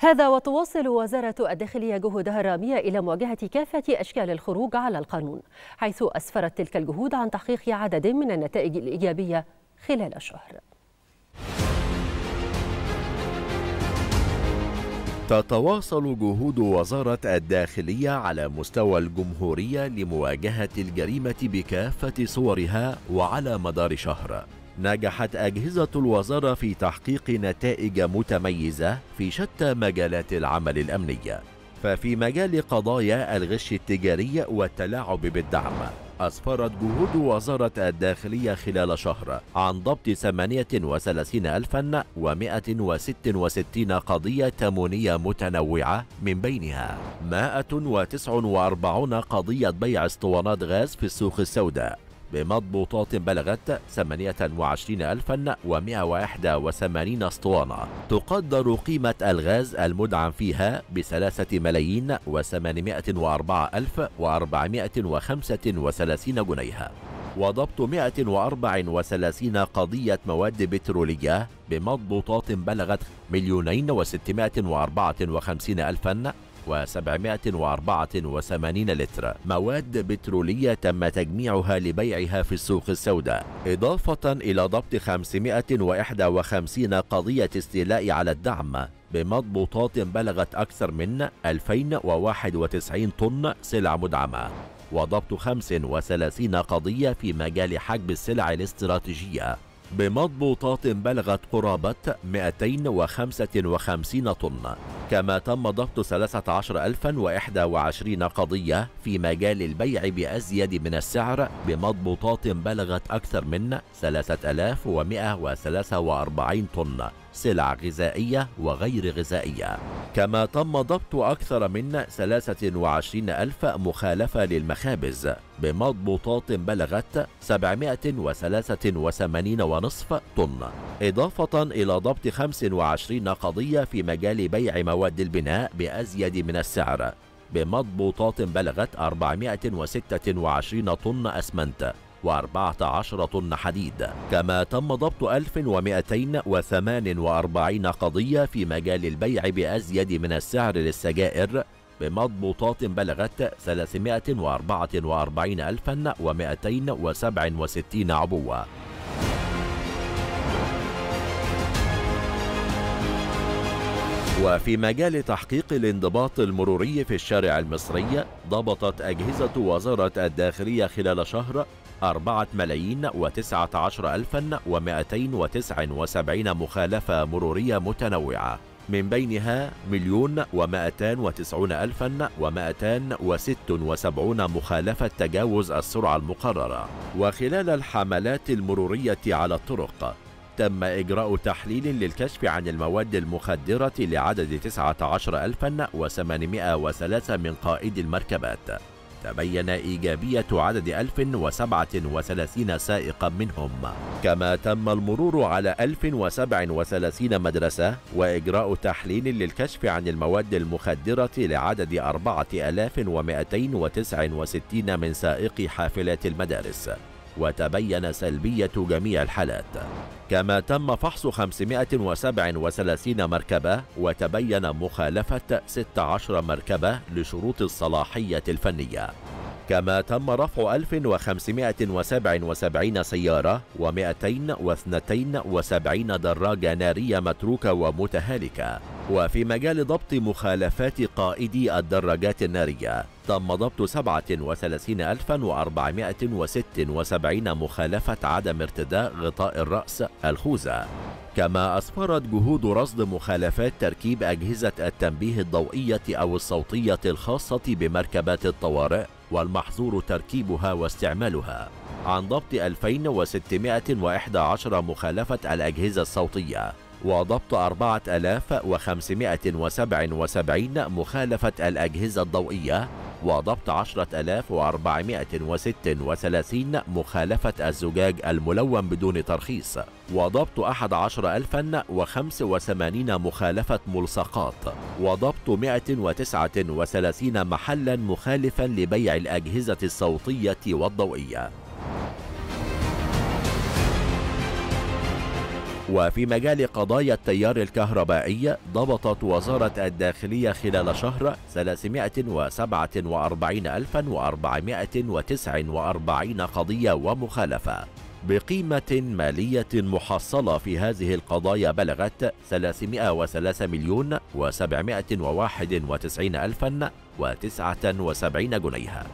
هذا وتواصل وزارة الداخلية جهودها الرامية إلى مواجهة كافة أشكال الخروج على القانون، حيث أسفرت تلك الجهود عن تحقيق عدد من النتائج الإيجابية خلال الشهر. تتواصل جهود وزارة الداخلية على مستوى الجمهورية لمواجهة الجريمة بكافة صورها وعلى مدار شهر. نجحت أجهزة الوزارة في تحقيق نتائج متميزة في شتى مجالات العمل الأمني. ففي مجال قضايا الغش التجاري والتلاعب بالدعم، أسفرت جهود وزارة الداخلية خلال شهر عن ضبط 38166 قضية تموينية متنوعة، من بينها 149 قضية بيع اسطوانات غاز في السوق السوداء بمضبوطات بلغت 28181 اسطوانة، تقدر قيمة الغاز المدعم فيها ب3,804,435 جنيه، وضبط 134 قضية مواد بترولية بمضبوطات بلغت 2,654,784 لتر مواد بترولية تم تجميعها لبيعها في السوق السوداء، إضافة إلى ضبط 551 قضية استيلاء على الدعم بمضبوطات بلغت أكثر من 2091 طن سلع مدعمة، وضبط 35 قضية في مجال حجب السلع الاستراتيجية بمضبوطات بلغت قرابة 255 طن، كما تم ضبط 13021 قضية في مجال البيع بأزيد من السعر بمضبوطات بلغت أكثر من 3143 طن سلع غذائية وغير غذائية، كما تم ضبط أكثر من 23000 مخالفة للمخابز بمضبوطات بلغت 783.5 طن، إضافة إلى ضبط 25 قضية في مجال بيع مواد البناء بأزيد من السعر بمضبوطات بلغت 426 طن أسمنت و14 طن حديد، كما تم ضبط 1248 قضية في مجال البيع بأزيد من السعر للسجائر بمضبوطات بلغت 344,267 عبوة. وفي مجال تحقيق الانضباط المروري في الشارع المصري، ضبطت أجهزة وزارة الداخلية خلال شهر 4,019,279 مخالفة مرورية متنوعة، من بينها 1,290,276 مخالفة تجاوز السرعة المقررة. وخلال الحملات المرورية على الطرق، تم إجراء تحليل للكشف عن المواد المخدرة لعدد 19,803 من قائدي المركبات، تبين إيجابية عدد 1037 سائقا منهم، كما تم المرور على 1037 مدرسة وإجراء تحليل للكشف عن المواد المخدرة لعدد 4269 من سائقي حافلات المدارس، وتبين سلبية جميع الحالات، كما تم فحص 537 مركبة وتبين مخالفة 16 مركبة لشروط الصلاحية الفنية، كما تم رفع 1577 سيارة و272 دراجة نارية متروكة ومتهالكة. وفي مجال ضبط مخالفات قائدي الدراجات النارية، تم ضبط 37476 مخالفة عدم ارتداء غطاء الرأس الخوذة، كما أسفرت جهود رصد مخالفات تركيب أجهزة التنبيه الضوئية أو الصوتية الخاصة بمركبات الطوارئ والمحظور تركيبها واستعمالها، عن ضبط 2611 مخالفة الأجهزة الصوتية، وضبط 4577 مخالفة الأجهزة الضوئية، وضبط 10,436 مخالفة الزجاج الملون بدون ترخيص، وضبط 11,085 مخالفة ملصقات، وضبط 139 محلا مخالفا لبيع الأجهزة الصوتية والضوئية. وفي مجال قضايا التيار الكهربائي ضبطت وزارة الداخلية خلال شهر 347,449 قضية ومخالفة بقيمة مالية محصلة في هذه القضايا بلغت 303,791,079 جنيها.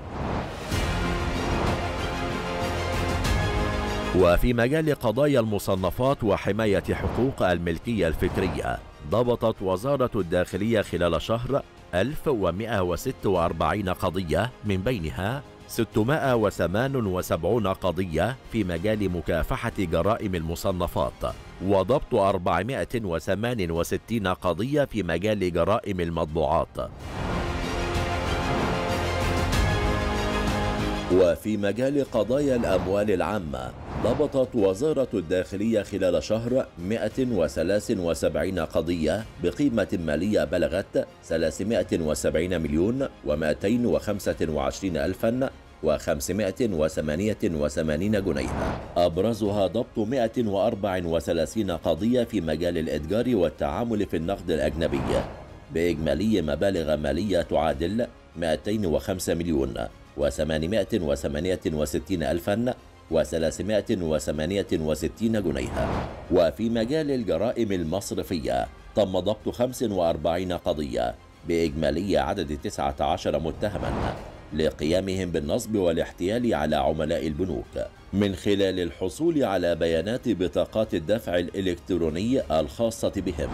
وفي مجال قضايا المصنفات وحماية حقوق الملكية الفكرية ضبطت وزارة الداخلية خلال شهر 1146 قضية، من بينها 678 قضية في مجال مكافحة جرائم المصنفات، وضبط 468 قضية في مجال جرائم المطبوعات. وفي مجال قضايا الأموال العامة ضبطت وزارة الداخلية خلال شهر 173 قضية بقيمة مالية بلغت 370,225,588 جنيها، أبرزها ضبط 134 قضية في مجال الإتجار والتعامل في النقد الأجنبي بإجمالي مبالغ مالية تعادل 205,868,368 جنيها. وفي مجال الجرائم المصرفية تم ضبط 45 قضية بإجمالي عدد 19 متهما لقيامهم بالنصب والاحتيال على عملاء البنوك من خلال الحصول على بيانات بطاقات الدفع الإلكتروني الخاصة بهم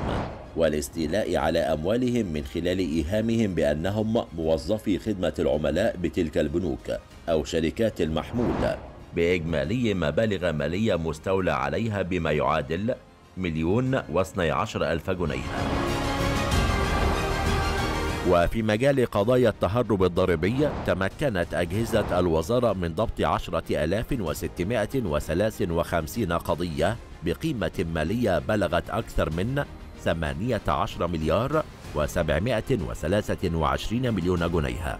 والاستيلاء على أموالهم من خلال إيهامهم بأنهم موظفي خدمة العملاء بتلك البنوك أو شركات المحمول بإجمالي مبالغ مالية مستولى عليها بما يعادل 1,012,000 جنيه. وفي مجال قضايا التهرب الضريبي تمكنت أجهزة الوزارة من ضبط 10,653 قضية بقيمة مالية بلغت أكثر من 18,723,000,000 جنيها.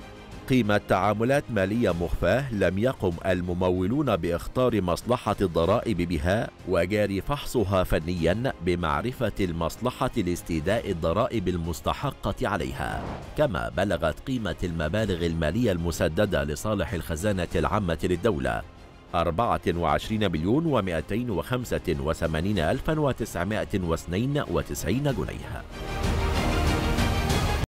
قيمة تعاملات مالية مخفاة لم يقم الممولون باختار مصلحة الضرائب بها وجاري فحصها فنيا بمعرفة المصلحة لاستيداء الضرائب المستحقة عليها، كما بلغت قيمة المبالغ المالية المسددة لصالح الخزانة العامة للدولة 24,285,992 جنيها.